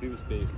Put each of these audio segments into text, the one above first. Ты успеешь.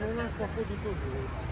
У нас, походу, тоже вот.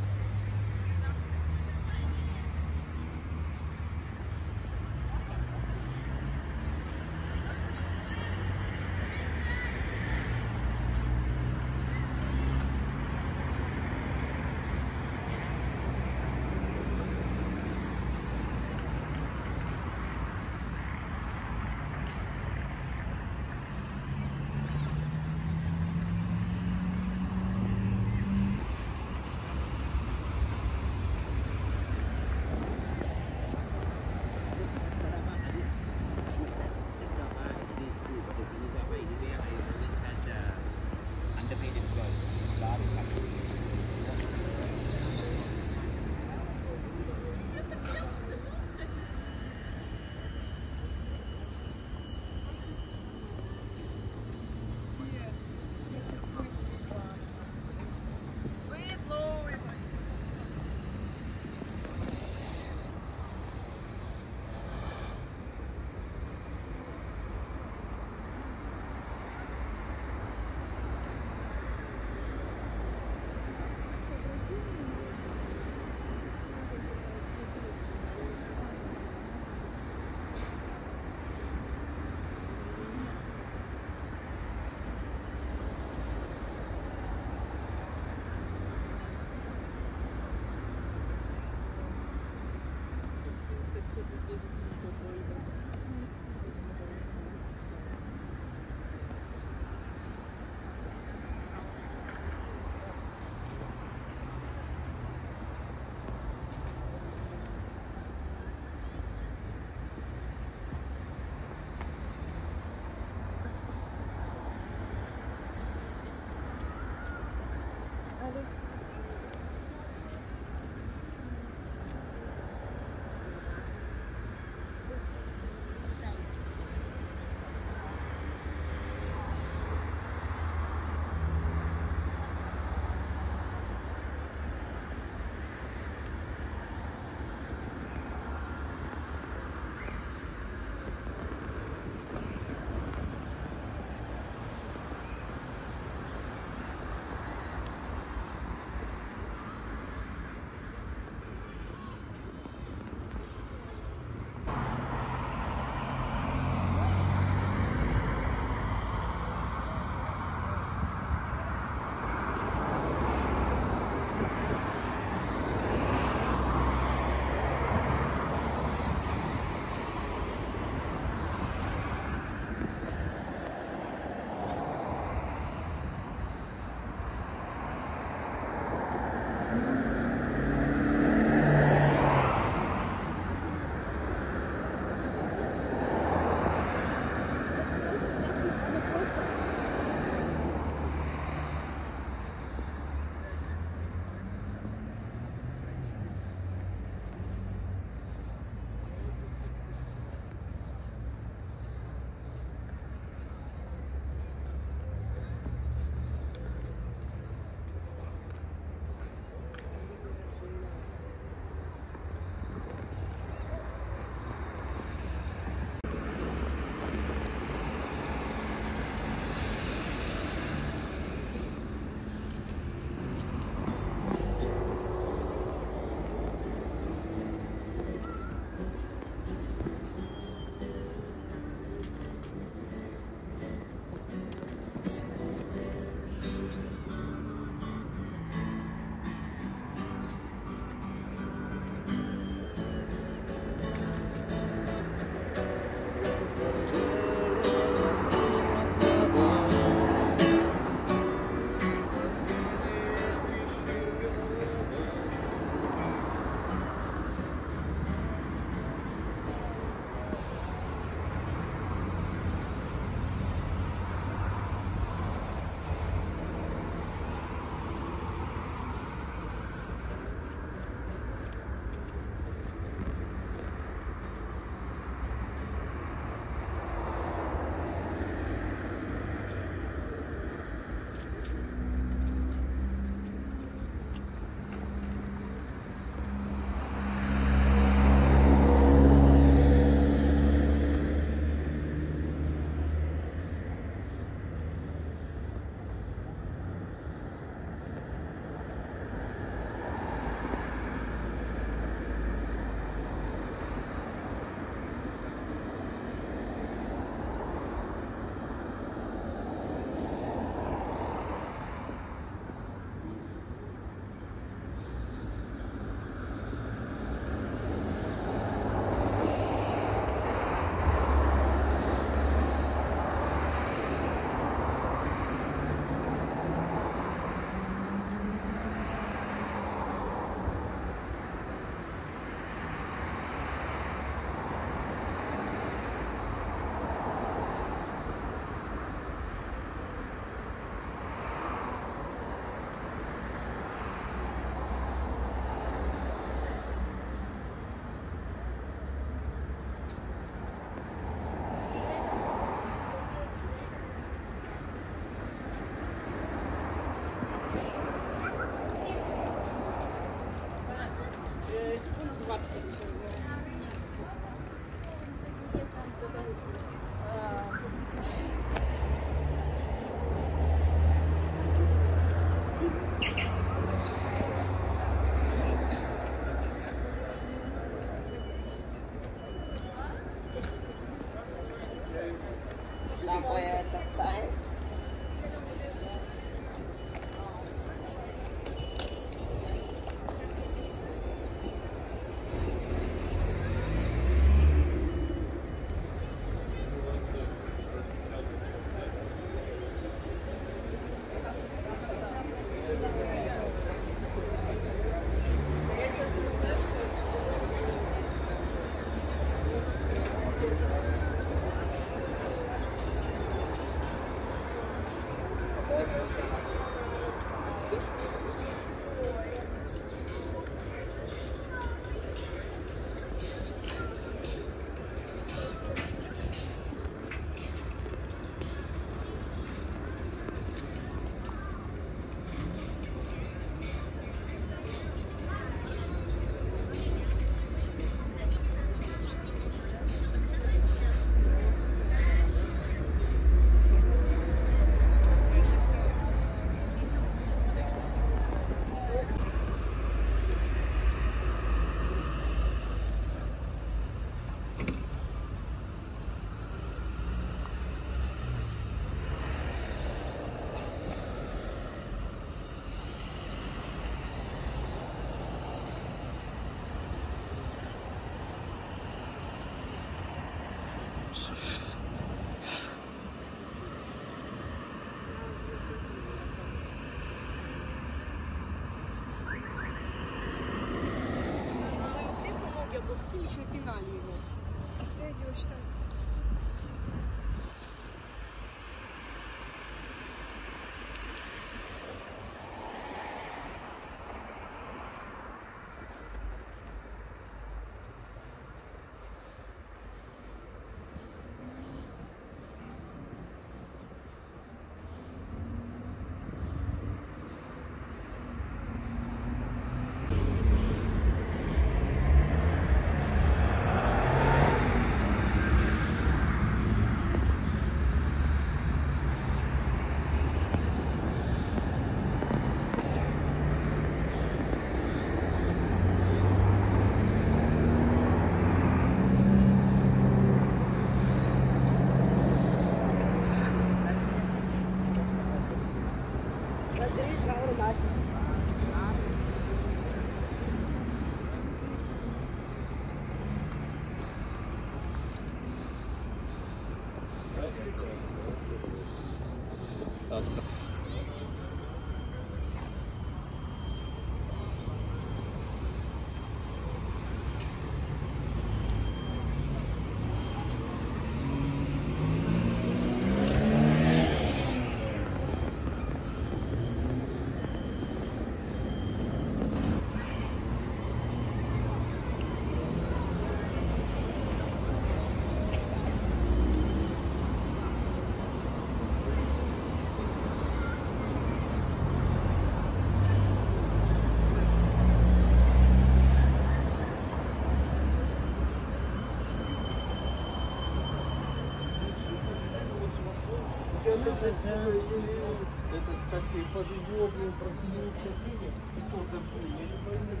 Это, кстати, повезло мне просидеть и кто-то был.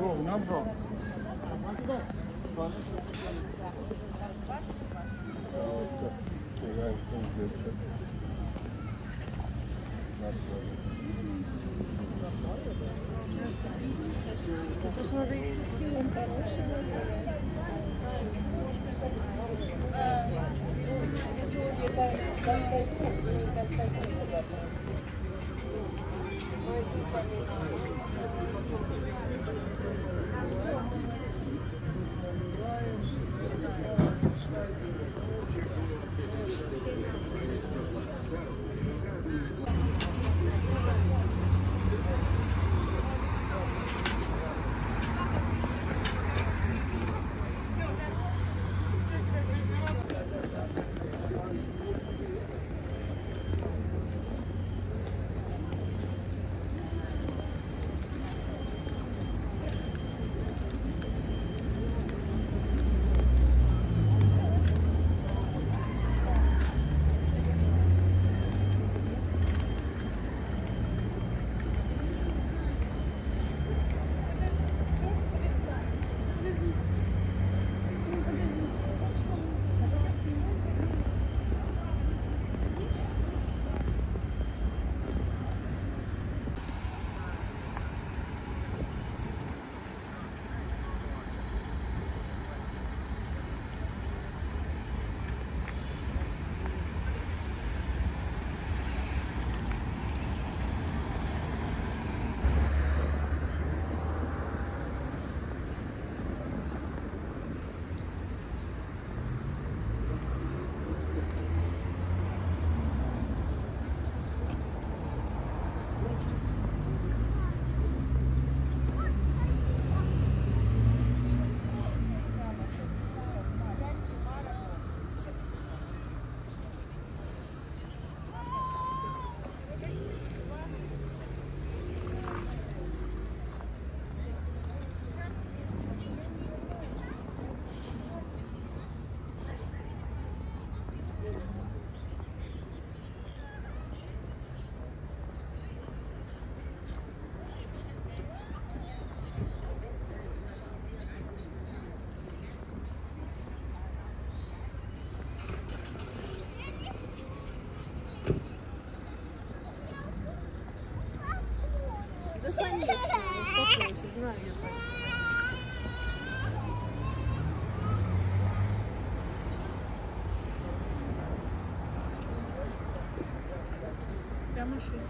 Ровно брал. Это ж надо еще силам порушивать. konuşuyor.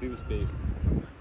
Ты успеешь.